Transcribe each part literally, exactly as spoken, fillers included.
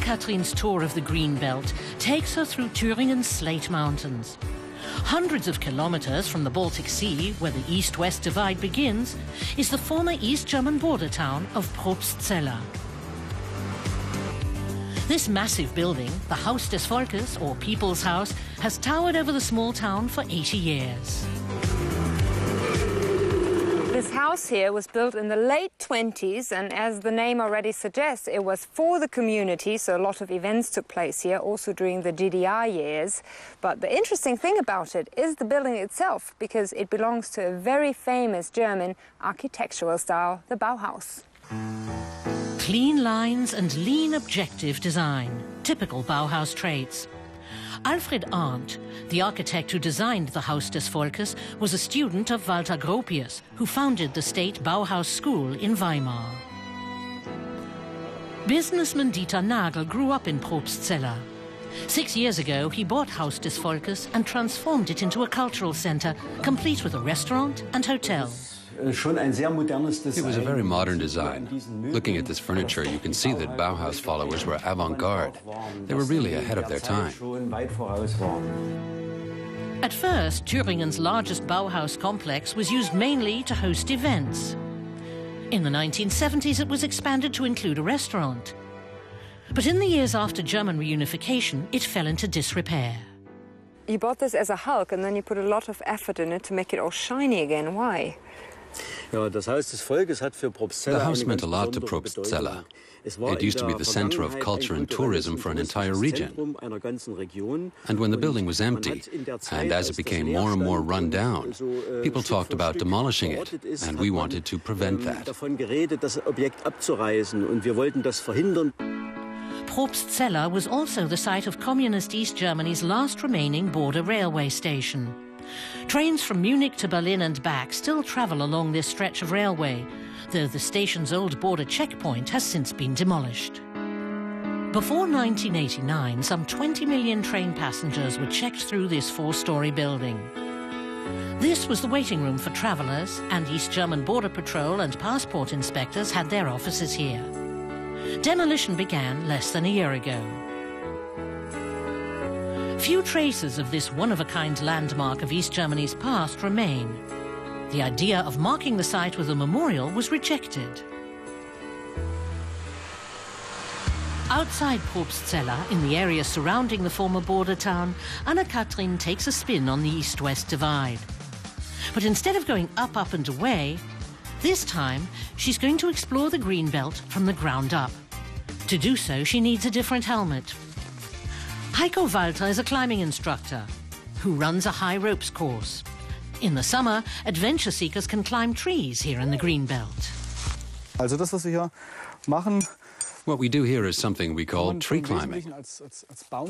Anna-Kathrin's tour of the Green Belt takes her through Thuringian's Slate Mountains. Hundreds of kilometers from the Baltic Sea, where the east-west divide begins, is the former East German border town of Probstzella. This massive building, the Haus des Volkes, or People's House, has towered over the small town for eighty years. This house here was built in the late twenties, and as the name already suggests, it was for the community, so a lot of events took place here, also during the G D R years. But the interesting thing about it is the building itself, because it belongs to a very famous German architectural style, the Bauhaus. Clean lines and lean objective design, typical Bauhaus traits. Alfred Arndt, the architect who designed the Haus des Volkes, was a student of Walter Gropius, who founded the state Bauhaus school in Weimar. Businessman Dieter Nagel grew up in Probstzella. Six years ago, he bought Haus des Volkes and transformed it into a cultural center, complete with a restaurant and hotel. It was a very modern design. Looking at this furniture, you can see that Bauhaus followers were avant-garde. They were really ahead of their time. At first, Thuringian's largest Bauhaus complex was used mainly to host events. In the nineteen seventies, it was expanded to include a restaurant. But in the years after German reunification, it fell into disrepair. You bought this as a hulk, and then you put a lot of effort in it to make it all shiny again. Why? The house meant a lot to Probstzella. It used to be the center of culture and tourism for an entire region. And when the building was empty, and as it became more and more run down, people talked about demolishing it, and we wanted to prevent that. Probstzella was also the site of Communist East Germany's last remaining border railway station. Trains from Munich to Berlin and back still travel along this stretch of railway, though the station's old border checkpoint has since been demolished. Before nineteen eighty-nine, some twenty million train passengers were checked through this four-story building. This was the waiting room for travellers, and East German Border Patrol and passport inspectors had their offices here. Demolition began less than a year ago. Few traces of this one-of-a-kind landmark of East Germany's past remain. The idea of marking the site with a memorial was rejected. Outside Probstzella, in the area surrounding the former border town, Anna-Kathrin takes a spin on the east-west divide. But instead of going up, up and away, this time she's going to explore the green belt from the ground up. To do so, she needs a different helmet. Heiko Walter is a climbing instructor who runs a high ropes course. In the summer, adventure seekers can climb trees here in the green belt. What we do here is something we call tree climbing.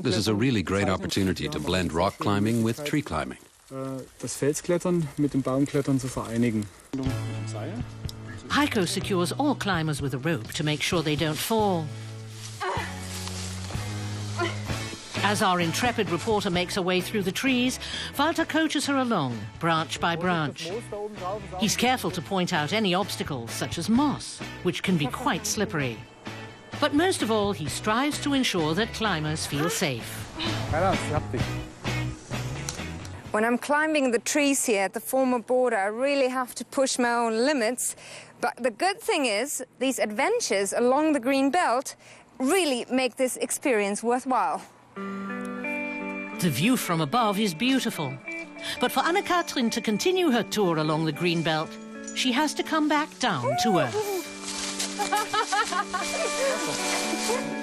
This is a really great opportunity to blend rock climbing with tree climbing. Heiko secures all climbers with a rope to make sure they don't fall. As our intrepid reporter makes her way through the trees, Walter coaches her along, branch by branch. He's careful to point out any obstacles, such as moss, which can be quite slippery. But most of all, he strives to ensure that climbers feel safe. When I'm climbing the trees here at the former border, I really have to push my own limits. But the good thing is, these adventures along the green belt really make this experience worthwhile. The view from above is beautiful. But for Anna-Kathrin to continue her tour along the green belt, she has to come back down to earth.